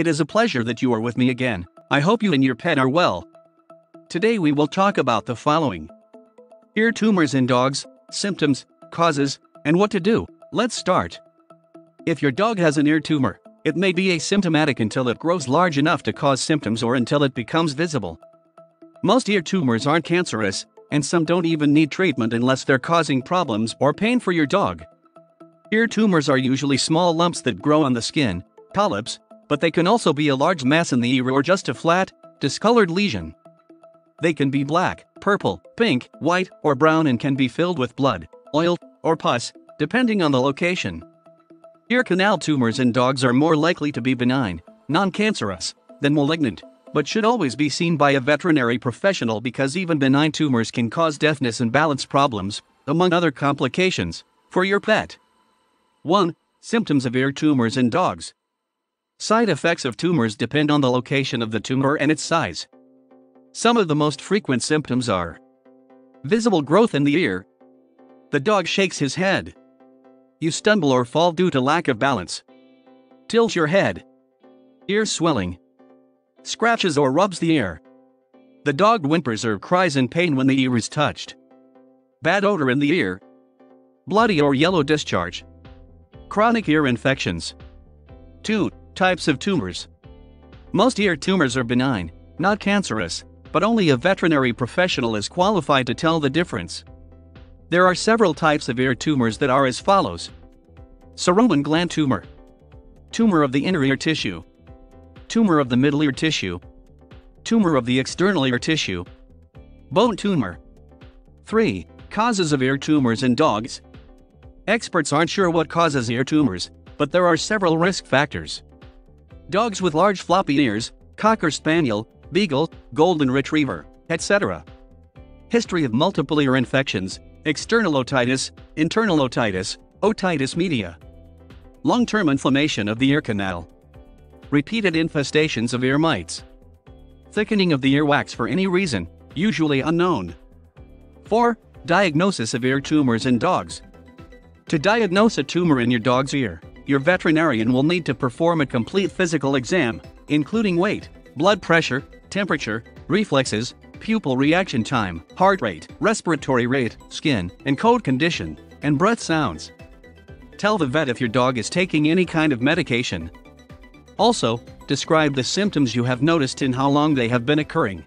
It is a pleasure that you are with me again. I hope you and your pet are well. Today we will talk about the following: ear tumors in dogs, symptoms, causes, and what to do. Let's start. If your dog has an ear tumor, it may be asymptomatic until it grows large enough to cause symptoms or until it becomes visible. Most ear tumors aren't cancerous, and some don't even need treatment unless they're causing problems or pain for your dog. Ear tumors are usually small lumps that grow on the skin, polyps, but they can also be a large mass in the ear or just a flat, discolored lesion. They can be black, purple, pink, white, or brown and can be filled with blood, oil, or pus, depending on the location. Ear canal tumors in dogs are more likely to be benign, non-cancerous, than malignant, but should always be seen by a veterinary professional because even benign tumors can cause deafness and balance problems, among other complications, for your pet. 1. Symptoms of ear tumors in dogs. Side effects of tumors depend on the location of the tumor and its size. Some of the most frequent symptoms are visible growth in the ear. The dog shakes his head. You stumble or fall due to lack of balance. Tilt your head. Ear swelling. Scratches or rubs the ear. The dog whimpers or cries in pain when the ear is touched. Bad odor in the ear. Bloody or yellow discharge. Chronic ear infections. 2. Types of tumors. Most ear tumors are benign, not cancerous, but only a veterinary professional is qualified to tell the difference. There are several types of ear tumors that are as follows: Cerumen gland tumor, tumor of the inner ear tissue, tumor of the middle ear tissue, tumor of the external ear tissue, bone tumor. 3. Causes of ear tumors in dogs. Experts aren't sure what causes ear tumors, but there are several risk factors. Dogs with large floppy ears, Cocker Spaniel, Beagle, Golden Retriever, etc. History of multiple ear infections, external otitis, internal otitis, otitis media. Long-term inflammation of the ear canal. Repeated infestations of ear mites. Thickening of the earwax for any reason, usually unknown. 4. Diagnosis of ear tumors in dogs. To diagnose a tumor in your dog's ear, your veterinarian will need to perform a complete physical exam, including weight, blood pressure, temperature, reflexes, pupil reaction time, heart rate, respiratory rate, skin and coat condition, and breath sounds. Tell the vet if your dog is taking any kind of medication. Also, describe the symptoms you have noticed and how long they have been occurring.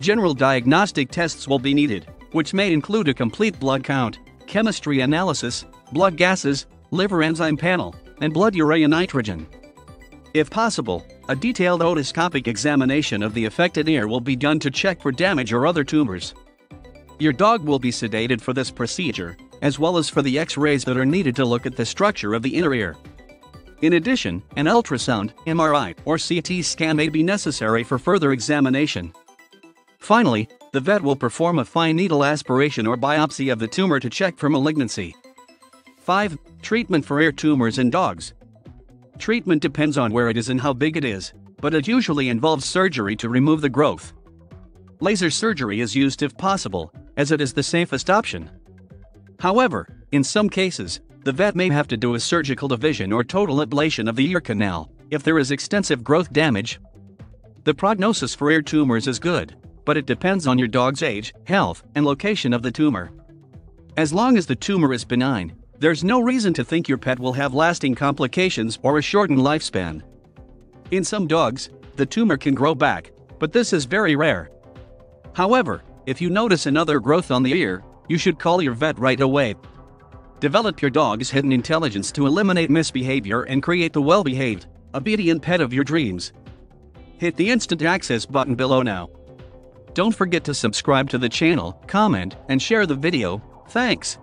General diagnostic tests will be needed, which may include a complete blood count, chemistry analysis, blood gases, liver enzyme panel, and blood urea and nitrogen. If possible, a detailed otoscopic examination of the affected ear will be done to check for damage or other tumors. Your dog will be sedated for this procedure, as well as for the X-rays that are needed to look at the structure of the inner ear. In addition, an ultrasound, MRI, or CT scan may be necessary for further examination. Finally, the vet will perform a fine needle aspiration or biopsy of the tumor to check for malignancy. 5. Treatment for ear tumors in dogs. Treatment depends on where it is and how big it is, but it usually involves surgery to remove the growth. Laser surgery is used if possible, as it is the safest option. However, in some cases, the vet may have to do a surgical division or total ablation of the ear canal if there is extensive growth damage. The prognosis for ear tumors is good, but it depends on your dog's age, health, and location of the tumor. As long as the tumor is benign, there's no reason to think your pet will have lasting complications or a shortened lifespan. In some dogs, the tumor can grow back, but this is very rare. However, if you notice another growth on the ear, you should call your vet right away. Develop your dog's hidden intelligence to eliminate misbehavior and create the well-behaved, obedient pet of your dreams. Hit the instant access button below now. Don't forget to subscribe to the channel, comment, and share the video. Thanks.